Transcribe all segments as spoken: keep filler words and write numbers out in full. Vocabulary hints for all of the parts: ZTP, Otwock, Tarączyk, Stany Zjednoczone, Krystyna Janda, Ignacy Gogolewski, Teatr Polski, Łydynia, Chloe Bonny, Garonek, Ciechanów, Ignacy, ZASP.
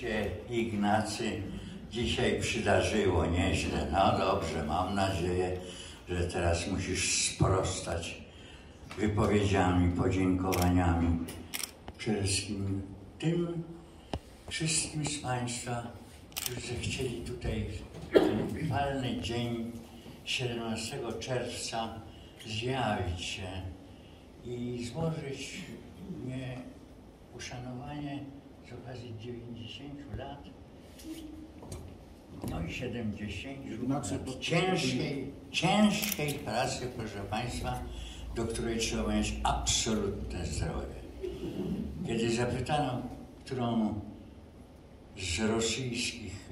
się, Ignacy, dzisiaj przydarzyło nieźle. No dobrze, mam nadzieję, że teraz musisz sprostać wypowiedziami, podziękowaniami. Przede wszystkim tym wszystkim z Państwa, którzy chcieli tutaj ten palny dzień siedemnastego czerwca zjawić się i złożyć mnie uszanowanie z okazji dziewięćdziesięciu lat, no i siedemdziesięciu lat ciężkiej, ciężkiej pracy, proszę Państwa, do której trzeba mieć absolutne zdrowie. Kiedy zapytano, którą z rosyjskich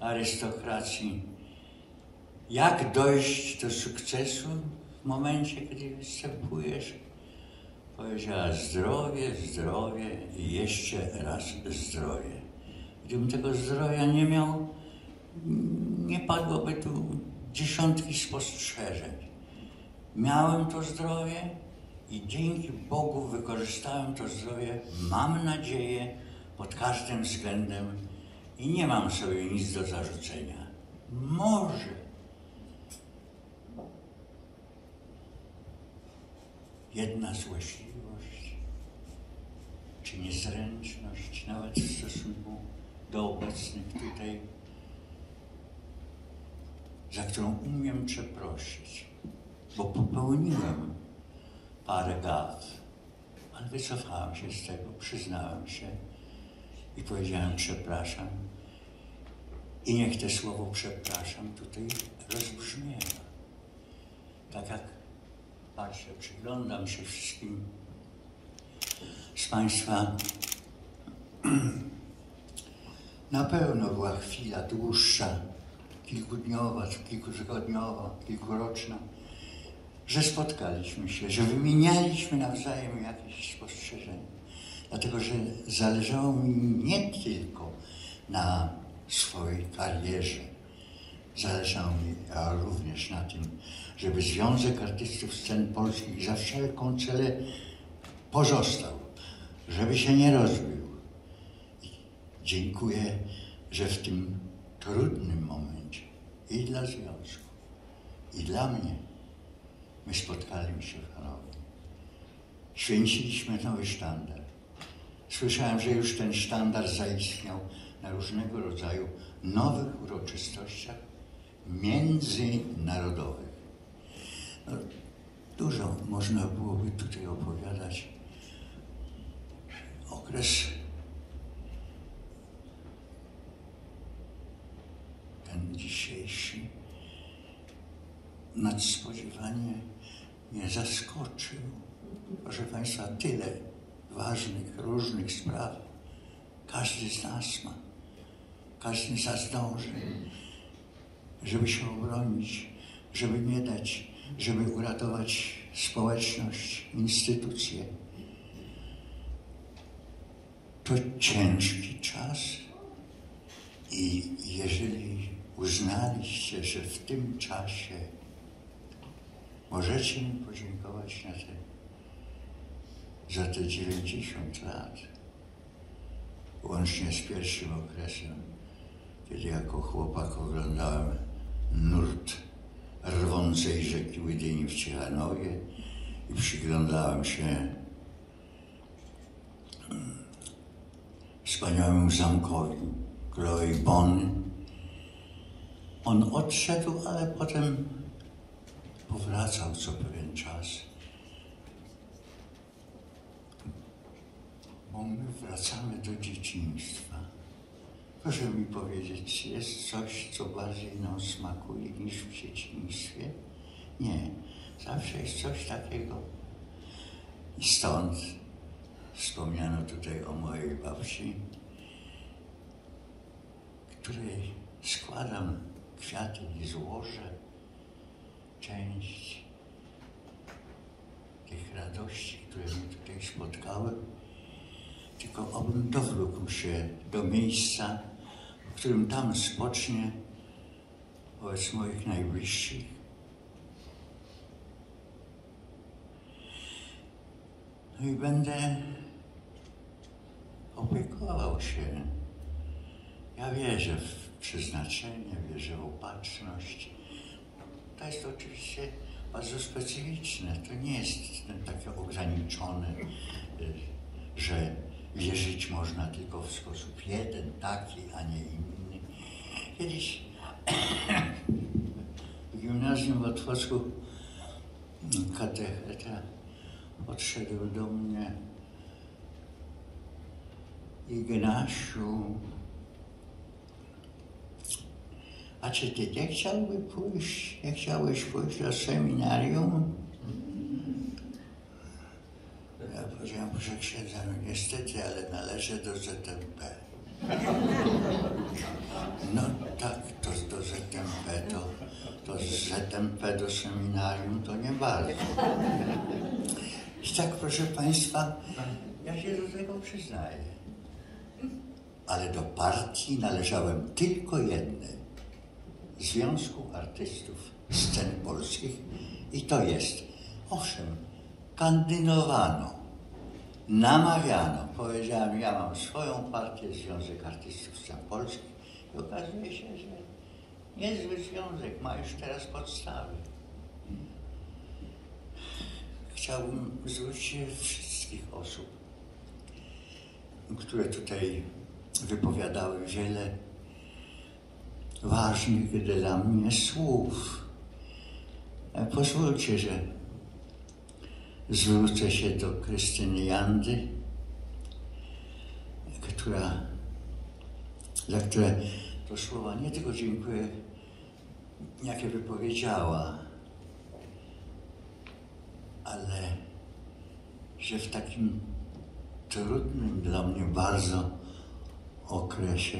arystokracji, jak dojść do sukcesu w momencie, kiedy występujesz, powiedziała: zdrowie, zdrowie i jeszcze raz zdrowie. Gdybym tego zdrowia nie miał, nie padłoby tu dziesiątki spostrzeżeń. Miałem to zdrowie i dzięki Bogu wykorzystałem to zdrowie, mam nadzieję, pod każdym względem i nie mam sobie nic do zarzucenia. Może jedna złośliwość, czy niezręczność, nawet w stosunku do obecnych tutaj, za którą umiem przeprosić, bo popełniłem parę gaf, ale wycofałem się z tego, przyznałem się i powiedziałem: przepraszam. I niech te słowo przepraszam tutaj rozbrzmiewa. Tak jak patrzę, przyglądam się wszystkim z Państwa. Na pewno była chwila dłuższa, kilkudniowa, kilkutygodniowa, kilkuroczna, że spotkaliśmy się, że wymienialiśmy nawzajem jakieś spostrzeżenia. Dlatego, że zależało mi nie tylko na swojej karierze, zależało mi również na tym, żeby Związek Artystów Scen Polskich za wszelką cenę pozostał, żeby się nie rozbił. I dziękuję, że w tym trudnym momencie i dla Związku, i dla mnie my spotkaliśmy się w Hanowie. Święciliśmy nowy sztandar. Słyszałem, że już ten sztandar zaistniał na różnego rodzaju nowych uroczystościach międzynarodowych. No, dużo można byłoby tutaj opowiadać. Okres ten dzisiejszy nadspodziewanie mnie zaskoczył. Proszę Państwa, tyle ważnych, różnych spraw. Każdy z nas ma, każdy z nas dąży, żeby się obronić, żeby nie dać, żeby uratować społeczność, instytucje. To ciężki czas i jeżeli uznaliście, że w tym czasie możecie mi podziękować na te za te dziewięćdziesiąt lat, łącznie z pierwszym okresem, kiedy jako chłopak oglądałem nurt rwącej rzeki Łydyni w Ciechanowie i przyglądałem się wspaniałemu zamkowi Chloe Bonny. On odszedł, ale potem powracał co pewien czas. Bo my wracamy do dzieciństwa. Proszę mi powiedzieć, czy jest coś, co bardziej nam smakuje niż w dzieciństwie? Nie. Zawsze jest coś takiego. I stąd wspomniano tutaj o mojej babci, której składam kwiaty i złożę. Część tych radości, które mnie tutaj spotkały. Tylko obym dowlókł się do miejsca, w którym tam spocznie wobec moich najbliższych. No i będę opiekował się Ja wierzę w przeznaczenie, wierzę w opatrzność. To jest oczywiście bardzo specyficzne. To nie jest takie ograniczone, że wierzyć można tylko w sposób jeden, taki, a nie inny. Kiedyś w gimnazjum w Otwocku katecheta podszedł do mnie: Ignasiu, a czy ty nie chciałby pójść, nie chciałeś pójść do seminarium? Ja powiedziałem: proszę księdza, no niestety, ale należę do Z T P. No tak, to do Z T P, to, to z Z T P do seminarium to nie bardzo. I tak, proszę Państwa, ja się do tego przyznaję, ale do partii należałem tylko jednej. Związku Artystów Scen Polskich, i to jest, owszem, kandydowano, namawiano, powiedziałem: ja mam swoją partię, Związek Artystów Scen Polskich, i okazuje się, że niezły związek, ma już teraz podstawy. Chciałbym zwrócić się do wszystkich osób, które tutaj wypowiadały wiele ważnych dla mnie słów. Pozwólcie, że zwrócę się do Krystyny Jandy, która, za które to słowa nie tylko dziękuję, jakie wypowiedziała, ale że w takim trudnym dla mnie bardzo okresie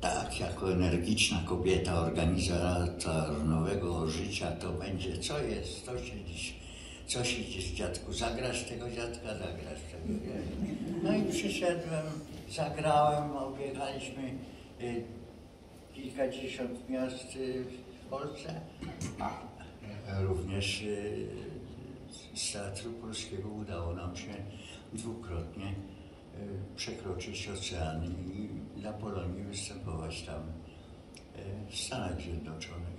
tak, jako energiczna kobieta, organizator nowego życia, to będzie, co jest, co się dziś, co się dziś, dziadku, zagrasz tego dziadka, zagrasz tego dziadka. No i przyszedłem, zagrałem, objechaliśmy y, kilkadziesiąt miast y, w Polsce, a również y, z Teatru Polskiego udało nam się dwukrotnie przekroczyć ocean i dla Polonii występować tam w Stanach Zjednoczonych.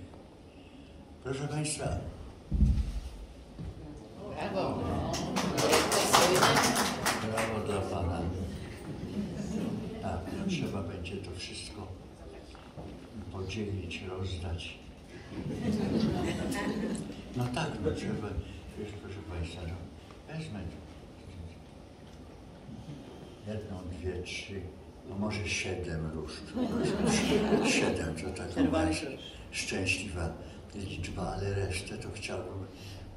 Proszę Państwa. Brawo. Brawo dla Pana. Tak, no, trzeba będzie to wszystko podzielić, rozdać. No tak, no trzeba, wiesz, proszę Państwa, no, wezmę jedną, dwie, trzy, no może siedem róż. Siedem to taka szczęśliwa liczba, ale resztę to chciałbym,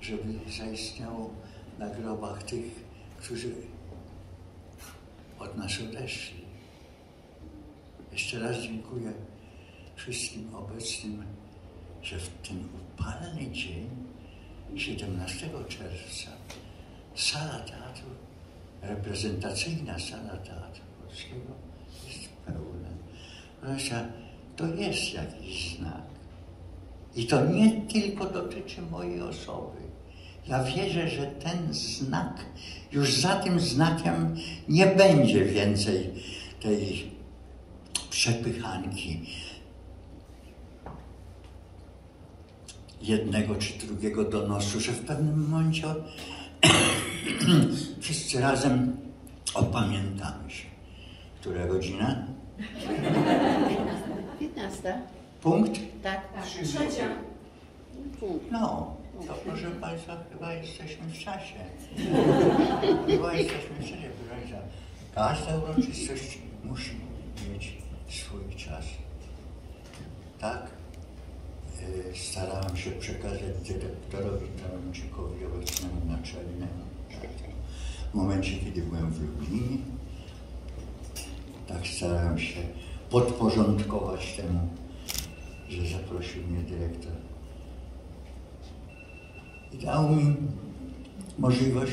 żeby zaistniało na grobach tych, którzy od nas odeszli. Jeszcze raz dziękuję wszystkim obecnym, że w ten upalny dzień, siedemnastego czerwca, sala teatru, reprezentacyjna sala Teatru Polskiego jest pełna. Proszę, to jest jakiś znak. I to nie tylko dotyczy mojej osoby. Ja wierzę, że ten znak, już za tym znakiem nie będzie więcej tej przepychanki jednego czy drugiego donosu, że w pewnym momencie wszyscy razem opamiętamy się. Która godzina? piętnasta. Punkt? Tak, tak. Trzecia. No, to proszę Państwa, chyba jesteśmy w czasie. Chyba jesteśmy w czasie, proszę Państwa. Każda uroczystość musi mieć swój czas. Tak? Starałam się przekazać dyrektorowi Tarączykowi, obecnemu naczelnemu, w momencie, kiedy byłem w Lublinie. Tak starałem się podporządkować temu, że zaprosił mnie dyrektor. I dał mi możliwość,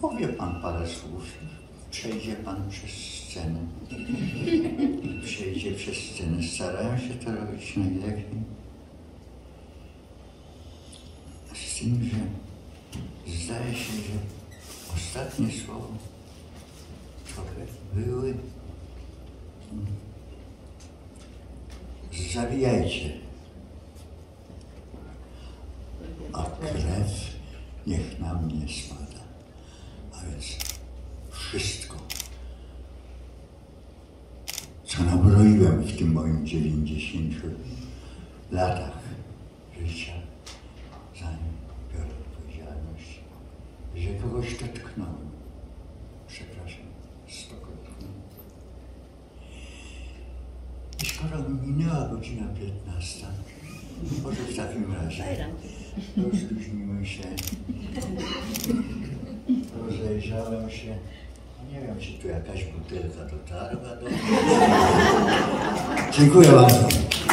powie Pan parę słów, przejdzie Pan przez scenę. Przejdzie przez scenę. Starałem się to robić najlepiej. Z tym, że zdaje się, że ostatnie słowa trochę były zawijajcie. A krew niech na mnie spada. A więc wszystko, co nabroiłem w tym moim dziewięćdziesięciu latach życia, zanim biorę odpowiedzialność, że kogoś to tknąłem. Przepraszam, stokrotnie. I skoro minęła godzina piętnasta, może w takim razie rozluźnimy się, rozejrzałem się. Nie wiem, czy tu jakaś butelka dotarła do mnie. Dziękuję bardzo.